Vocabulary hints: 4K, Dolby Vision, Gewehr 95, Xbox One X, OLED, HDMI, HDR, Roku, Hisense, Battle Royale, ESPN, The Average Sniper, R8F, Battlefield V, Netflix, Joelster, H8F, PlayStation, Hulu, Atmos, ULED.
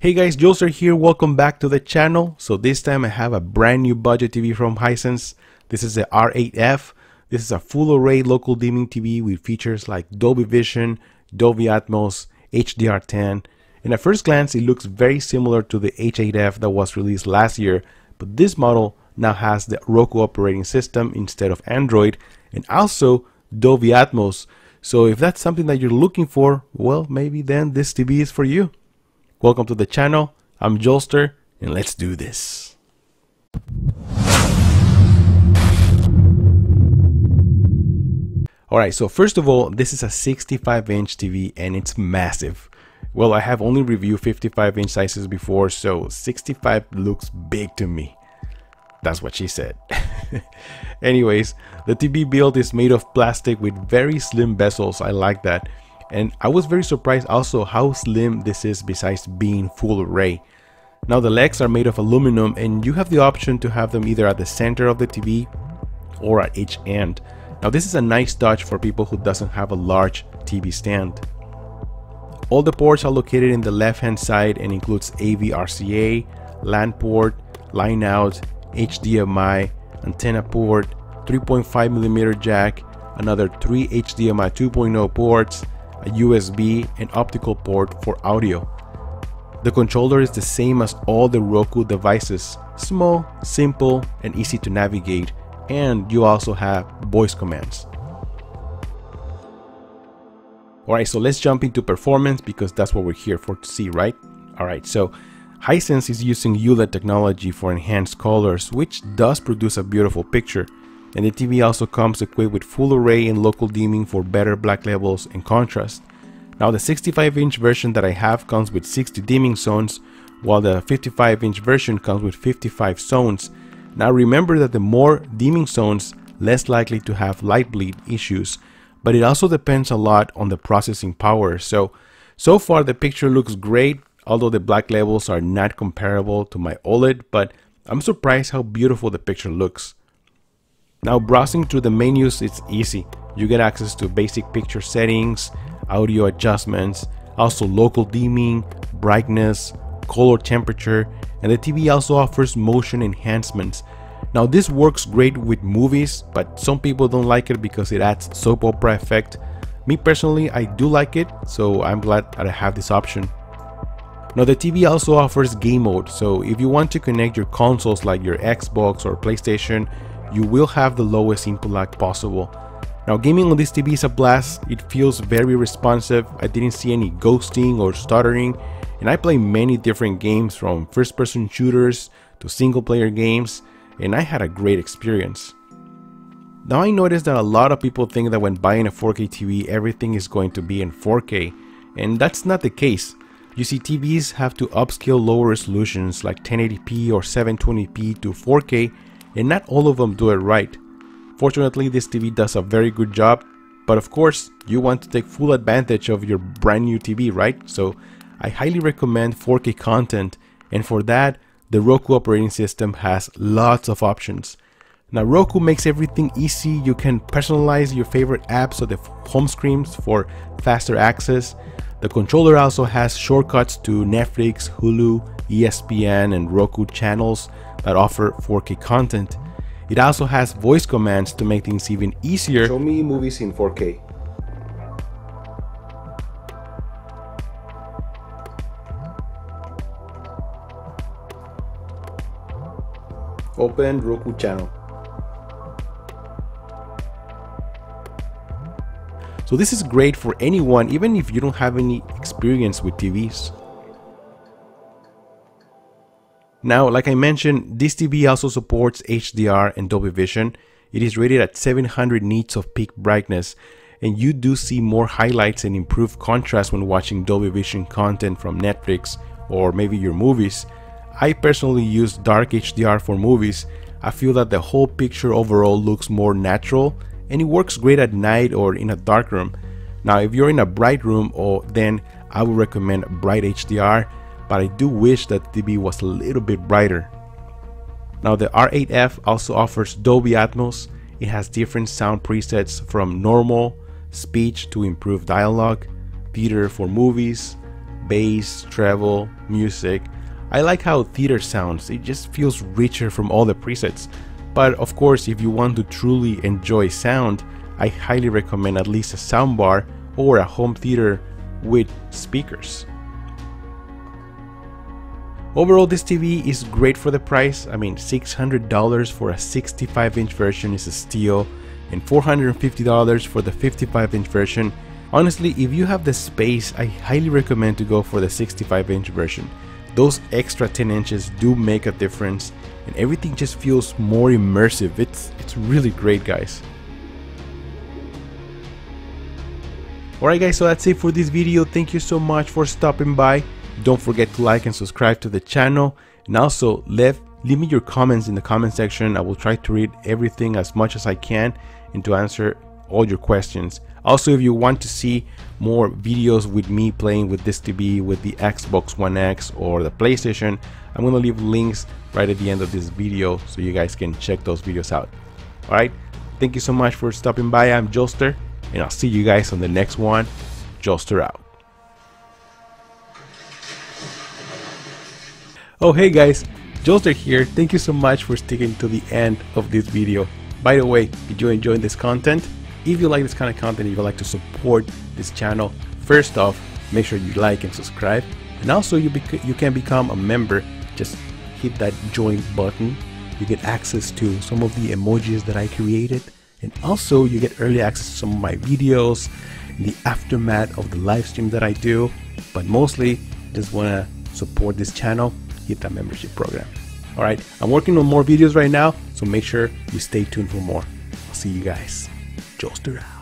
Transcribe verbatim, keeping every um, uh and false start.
Hey guys, Joelster here, welcome back to the channel. So this time I have a brand new budget T V from Hisense. This is the R eight F. This is a full array local dimming T V with features like Dolby Vision, Dolby Atmos, H D R ten. And at first glance it looks very similar to the H eight F that was released last year, but this model now has the Roku operating system instead of Android and also Dolby Atmos. So if that's something that you're looking for, well, maybe then this T V is for you. Welcome to the channel, I'm Joelster, and let's do this. Alright, so first of all, this is a sixty-five inch T V and it's massive. Well, I have only reviewed fifty-five inch sizes before, so sixty-five looks big to me. That's what she said. Anyways, the T V build is made of plastic with very slim bezels, I like that. And I was very surprised also how slim this is besides being full array. Now the legs are made of aluminum and you have the option to have them either at the center of the T V or at each end. Now this is a nice touch for people who doesn't have a large T V stand. All the ports are located in the left hand side and includes A V R C A, LAN port, line out, H D M I, antenna port, three point five millimeter jack, another three H D M I two point oh ports, a U S B and optical port for audio. The controller is the same as all the Roku devices, small, simple, and easy to navigate, and you also have voice commands. Alright, so let's jump into performance because that's what we're here for to see, right? Alright, so Hisense is using U L E D technology for enhanced colors, which does produce a beautiful picture. And the T V also comes equipped with full array and local dimming for better black levels and contrast. Now the sixty-five inch version that I have comes with sixty dimming zones, while the fifty-five inch version comes with fifty-five zones. Now remember that the more dimming zones, less likely to have light bleed issues, but it also depends a lot on the processing power. So, so far the picture looks great, although the black levels are not comparable to my OLED, but I'm surprised how beautiful the picture looks. Now browsing through the menus, it's easy. You get access to basic picture settings, audio adjustments, also local dimming, brightness, color temperature, and the T V also offers motion enhancements. Now this works great with movies, but some people don't like it because it adds soap opera effect. Me personally, I do like it, so I'm glad that I have this option. Now the T V also offers game mode, so if you want to connect your consoles like your Xbox or PlayStation, you will have the lowest input lag possible. Now gaming on this T V is a blast, it feels very responsive, I didn't see any ghosting or stuttering, and I play many different games from first person shooters to single player games, and I had a great experience. Now I noticed that a lot of people think that when buying a four K T V everything is going to be in four K, and that's not the case. You see, T Vs have to upscale lower resolutions like ten eighty p or seven twenty p to four K, and not all of them do it right. Fortunately, this T V does a very good job, but of course you want to take full advantage of your brand new T V, right? So I highly recommend four K content, and for that the Roku operating system has lots of options. Now Roku makes everything easy. You can personalize your favorite apps or the home screens for faster access. The controller also has shortcuts to Netflix, Hulu, E S P N, and Roku channels that offer four K content. It also has voice commands to make things even easier. Show me movies in four K. Open Roku channel. So this is great for anyone, even if you don't have any experience with T Vs. Now, like I mentioned, this T V also supports H D R and Dolby Vision. It is rated at seven hundred nits of peak brightness, and you do see more highlights and improved contrast when watching Dolby Vision content from Netflix or maybe your movies. I personally use dark H D R for movies. I feel that the whole picture overall looks more natural, and it works great at night or in a dark room. Now if you're in a bright room, or oh, then I would recommend bright H D R, but I do wish that the T V was a little bit brighter. Now the R eight F also offers Dolby Atmos. It has different sound presets from normal, speech to improve dialogue, theater for movies, bass, treble, music. I like how theater sounds, it just feels richer from all the presets. But of course, if you want to truly enjoy sound, I highly recommend at least a soundbar or a home theater with speakers. Overall, this T V is great for the price. I mean, six hundred dollars for a sixty-five inch version is a steal, and four hundred fifty dollars for the fifty-five inch version. Honestly, if you have the space, I highly recommend to go for the sixty-five inch version. Those extra ten inches do make a difference, and everything just feels more immersive. It's, it's really great, guys. Alright guys, so that's it for this video. Thank you so much for stopping by. Don't forget to like and subscribe to the channel, and also leave, leave me your comments in the comment section. I will try to read everything as much as I can and to answer all your questions. Also, if you want to see more videos with me playing with this T V, with the Xbox One X or the PlayStation, I'm going to leave links right at the end of this video so you guys can check those videos out. Alright, thank you so much for stopping by. I'm Joelster, and I'll see you guys on the next one. Joelster out. Oh hey guys, Joelster here. Thank you so much for sticking to the end of this video. By the way, did you enjoy this content? If you like this kind of content and you would like to support this channel, first off, make sure you like and subscribe, and also you, you can become a member. Just hit that join button. You get access to some of the emojis that I created, and also you get early access to some of my videos, the aftermath of the live stream that I do. But mostly, just wanna support this channel. Hit that membership program. All right, I'm working on more videos right now, so make sure you stay tuned for more. I'll see you guys. Joelster out.